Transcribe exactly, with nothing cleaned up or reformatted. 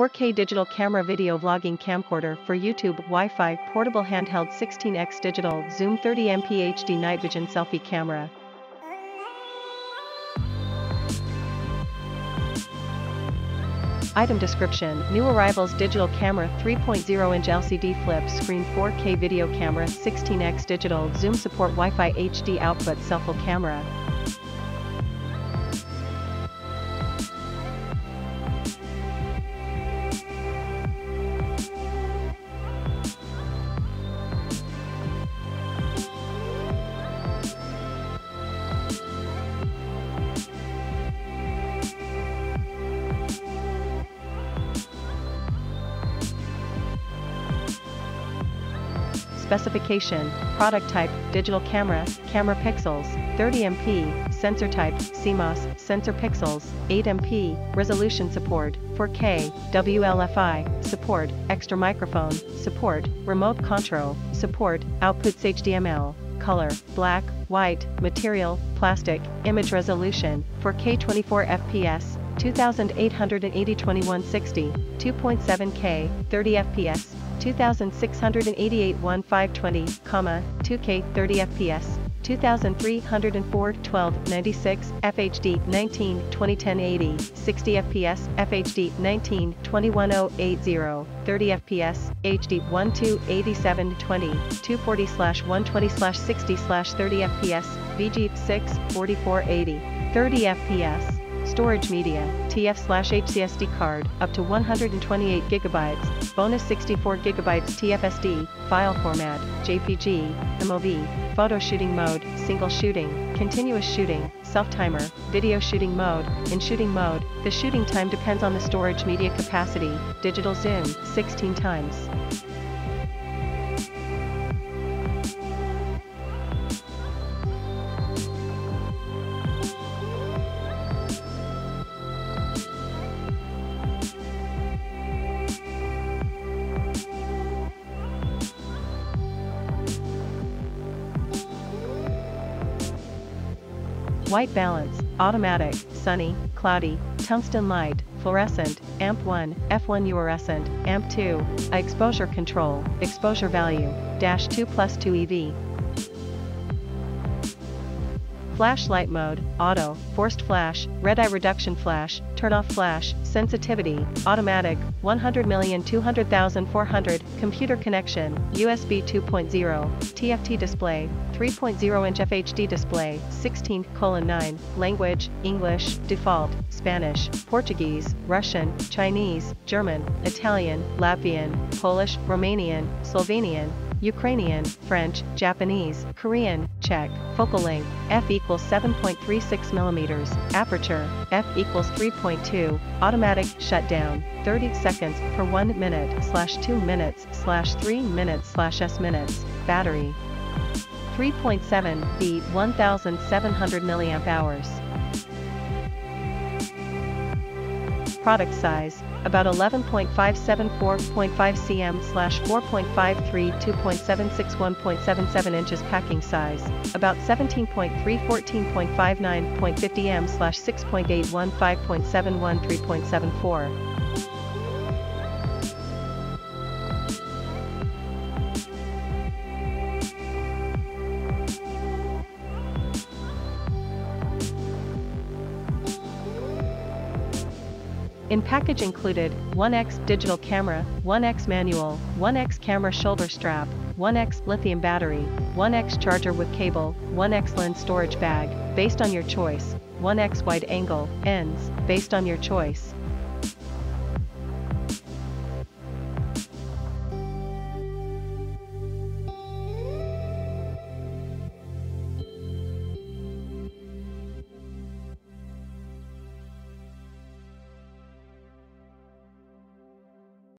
four K digital camera video vlogging camcorder for YouTube, Wi-Fi, portable handheld sixteen X digital zoom thirty megapixel H D night vision selfie camera. Item description: new arrivals digital camera three point zero inch L C D flip screen four K video camera sixteen X digital zoom support Wi-Fi H D output selfie camera. Specification: product type, digital camera, camera pixels, thirty megapixel, sensor type, C M O S, sensor pixels, eight megapixel, resolution support, four K, W L F I, support, extra microphone, support, remote control, support, outputs H T M L, color, black, white, material, plastic, image resolution, four K twenty-four F P S, two thousand eight hundred eighty by twenty-one sixty, two point seven K, thirty F P S, two thousand six hundred eighty-eight by fifteen twenty, two K thirty F P S, two thousand three hundred four by twelve ninety-six, F H D nineteen twenty ten eighty, sixty F P S, F H D nineteen twenty-one oh eighty, thirty F P S, H D twelve eighty-seven twenty, two forty by one twenty by sixty by thirty F P S, V G six forty-four eighty, thirty F P S. Storage media, T F H C S D card, up to one hundred twenty-eight gigabytes, bonus sixty-four gigabytes T F S D, file format, J P G, M O V, photo shooting mode, single shooting, continuous shooting, self-timer, video shooting mode. In shooting mode, the shooting time depends on the storage media capacity, digital zoom, sixteen times. White balance, automatic, sunny, cloudy, tungsten light, fluorescent, amp one, F one fluorescent, amp two, exposure control, exposure value, dash two plus two E V. Flashlight mode, auto, forced flash, red eye reduction flash, turn off flash, sensitivity, automatic, one hundred million two hundred thousand four hundred, computer connection, U S B two point oh, T F T display, three point zero inch F H D display, sixteen by nine, language, English, default, Spanish, Portuguese, Russian, Chinese, German, Italian, Latvian, Polish, Romanian, Slovenian, Ukrainian, French, Japanese, Korean, Czech, focal length, f equals seven point three six millimeters, aperture, f equals three point two, automatic shutdown, thirty seconds per one minute, slash two minutes, slash three minutes, slash S minutes, battery, three point seven volt, one thousand seven hundred milliamp hours. Product size, about eleven point five seven four point five centimeters slash four point five three, two point seven six one point seven seven inches. Packing size, about seventeen point three, fourteen point five nine point five millimeters slash six point eight one, five point seven one, three point seven four. In package included, one X digital camera, one X manual, one X camera shoulder strap, one X lithium battery, one X charger with cable, one X lens storage bag, based on your choice, one X wide angle, ends, based on your choice,